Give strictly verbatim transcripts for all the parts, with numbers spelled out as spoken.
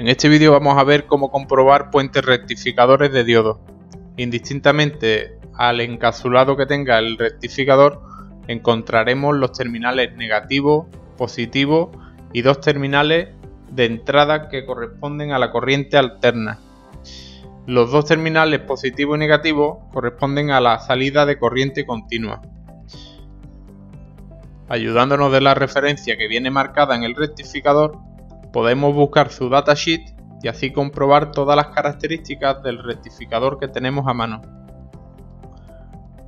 En este vídeo vamos a ver cómo comprobar puentes rectificadores de diodos. Indistintamente al encasulado que tenga el rectificador, encontraremos los terminales negativo, positivo y dos terminales de entrada que corresponden a la corriente alterna. Los dos terminales positivo y negativo corresponden a la salida de corriente continua. Ayudándonos de la referencia que viene marcada en el rectificador, podemos buscar su datasheet y así comprobar todas las características del rectificador que tenemos a mano.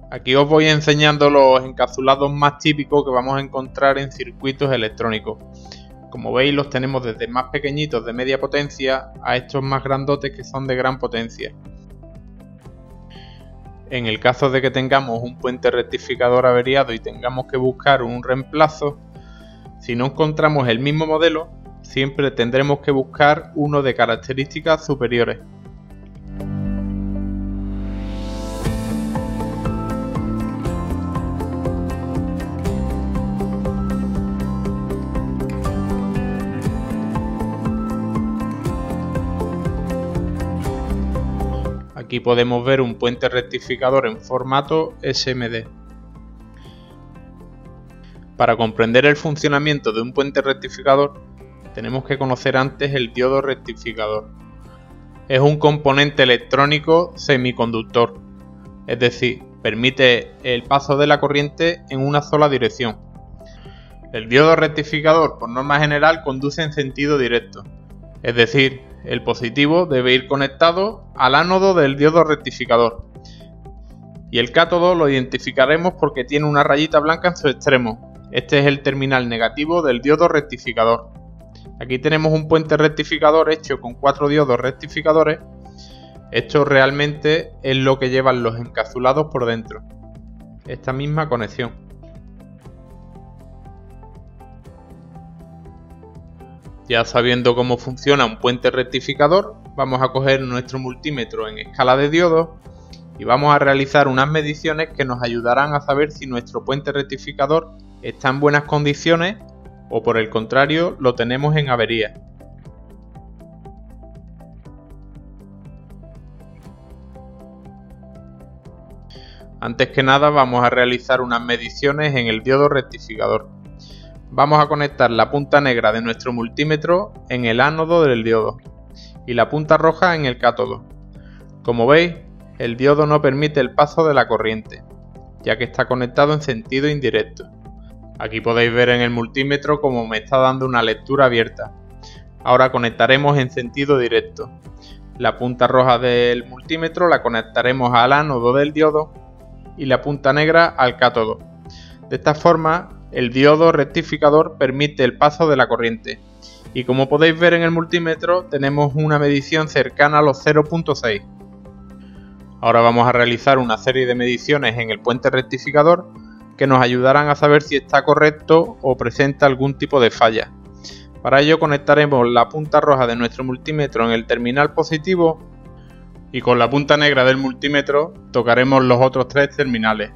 Aquí os voy enseñando los encapsulados más típicos que vamos a encontrar en circuitos electrónicos. Como veis, los tenemos desde más pequeñitos de media potencia a estos más grandotes que son de gran potencia. En el caso de que tengamos un puente rectificador averiado y tengamos que buscar un reemplazo, si no encontramos el mismo modelo, siempre tendremos que buscar uno de características superiores. Aquí podemos ver un puente rectificador en formato S M D. Para comprender el funcionamiento de un puente rectificador, tenemos que conocer antes el diodo rectificador. Es un componente electrónico semiconductor, es decir, permite el paso de la corriente en una sola dirección. El diodo rectificador, por norma general, conduce en sentido directo, es decir, el positivo debe ir conectado al ánodo del diodo rectificador. Y el cátodo lo identificaremos porque tiene una rayita blanca en su extremo. Este es el terminal negativo del diodo rectificador. Aquí tenemos un puente rectificador hecho con cuatro diodos rectificadores. Esto realmente es lo que llevan los encapsulados por dentro, esta misma conexión. Ya sabiendo cómo funciona un puente rectificador, vamos a coger nuestro multímetro en escala de diodos y vamos a realizar unas mediciones que nos ayudarán a saber si nuestro puente rectificador está en buenas condiciones o por el contrario lo tenemos en avería. Antes que nada vamos a realizar unas mediciones en el diodo rectificador. Vamos a conectar la punta negra de nuestro multímetro en el ánodo del diodo y la punta roja en el cátodo. Como veis, el diodo no permite el paso de la corriente, ya que está conectado en sentido indirecto. Aquí podéis ver en el multímetro cómo me está dando una lectura abierta. Ahora conectaremos en sentido directo. La punta roja del multímetro la conectaremos al ánodo del diodo y la punta negra al cátodo. De esta forma, el diodo rectificador permite el paso de la corriente. Y como podéis ver en el multímetro, tenemos una medición cercana a los cero punto seis. Ahora vamos a realizar una serie de mediciones en el puente rectificador que nos ayudarán a saber si está correcto o presenta algún tipo de falla. Para ello conectaremos la punta roja de nuestro multímetro en el terminal positivo y con la punta negra del multímetro tocaremos los otros tres terminales,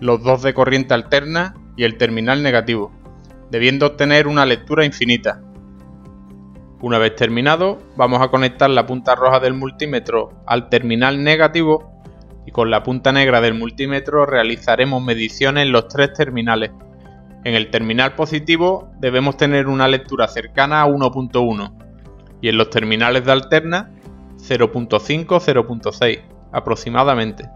los dos de corriente alterna y el terminal negativo, debiendo obtener una lectura infinita. Una vez terminado, vamos a conectar la punta roja del multímetro al terminal negativo y con la punta negra del multímetro realizaremos mediciones en los tres terminales. En el terminal positivo debemos tener una lectura cercana a uno punto uno y en los terminales de alterna cero punto cinco a cero punto seis aproximadamente.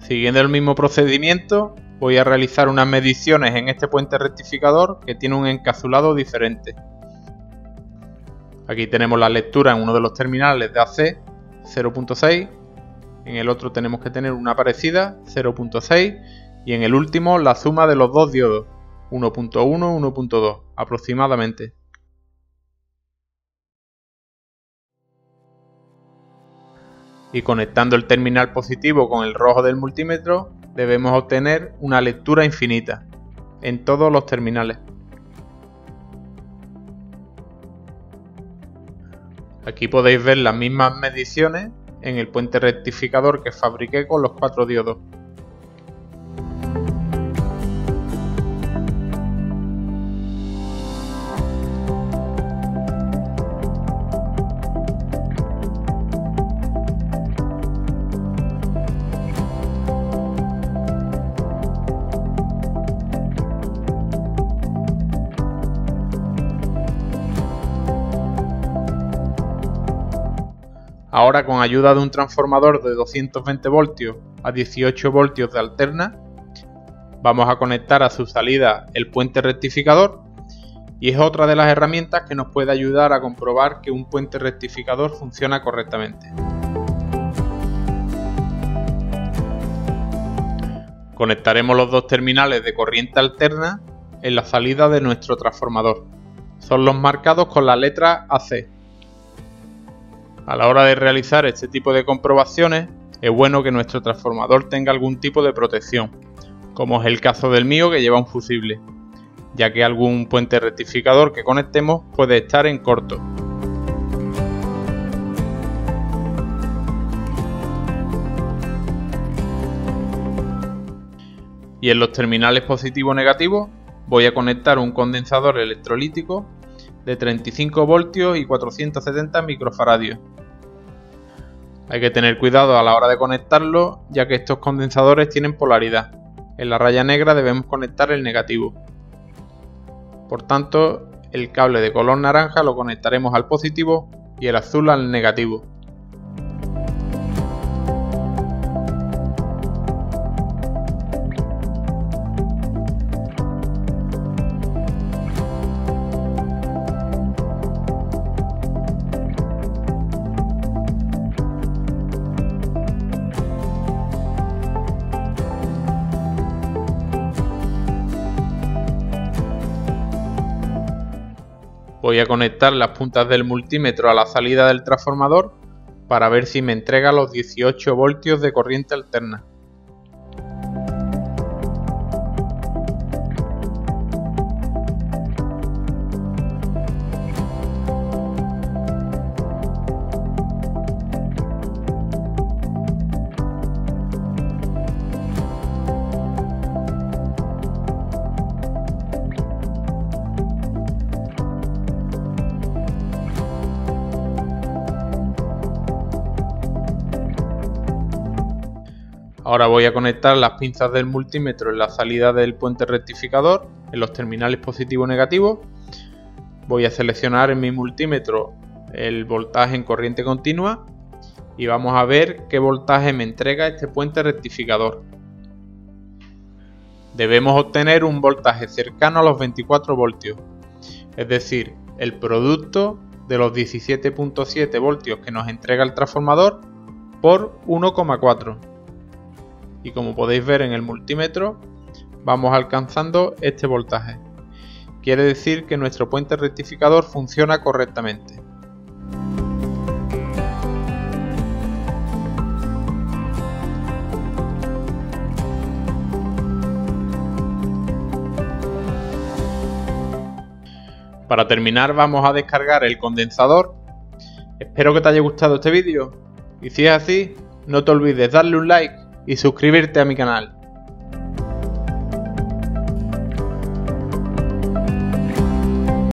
Siguiendo el mismo procedimiento, voy a realizar unas mediciones en este puente rectificador que tiene un encapsulado diferente. Aquí tenemos la lectura en uno de los terminales de A C cero punto seis, en el otro tenemos que tener una parecida cero punto seis y en el último la suma de los dos diodos uno punto uno, uno punto dos aproximadamente. Y conectando el terminal positivo con el rojo del multímetro debemos obtener una lectura infinita en todos los terminales. Aquí podéis ver las mismas mediciones en el puente rectificador que fabriqué con los cuatro diodos. Ahora, con ayuda de un transformador de doscientos veinte voltios a dieciocho voltios de alterna, vamos a conectar a su salida el puente rectificador, y es otra de las herramientas que nos puede ayudar a comprobar que un puente rectificador funciona correctamente. Conectaremos los dos terminales de corriente alterna en la salida de nuestro transformador. Son los marcados con la letra A C. A la hora de realizar este tipo de comprobaciones, es bueno que nuestro transformador tenga algún tipo de protección, como es el caso del mío, que lleva un fusible, ya que algún puente rectificador que conectemos puede estar en corto. Y en los terminales positivo o negativo voy a conectar un condensador electrolítico de treinta y cinco voltios y cuatrocientos setenta microfaradios. Hay que tener cuidado a la hora de conectarlo, ya que estos condensadores tienen polaridad. En la raya negra debemos conectar el negativo. Por tanto, el cable de color naranja lo conectaremos al positivo y el azul al negativo. Voy a conectar las puntas del multímetro a la salida del transformador para ver si me entrega los dieciocho voltios de corriente alterna. Ahora voy a conectar las pinzas del multímetro en la salida del puente rectificador, en los terminales positivo y negativo. Voy a seleccionar en mi multímetro el voltaje en corriente continua y vamos a ver qué voltaje me entrega este puente rectificador. Debemos obtener un voltaje cercano a los veinticuatro voltios, es decir, el producto de los diecisiete punto siete voltios que nos entrega el transformador por uno coma cuatro. Y como podéis ver en el multímetro, vamos alcanzando este voltaje. Quiere decir que nuestro puente rectificador funciona correctamente. Para terminar, vamos a descargar el condensador. Espero que te haya gustado este vídeo, y si es así, no te olvides darle un like y suscribirte a mi canal.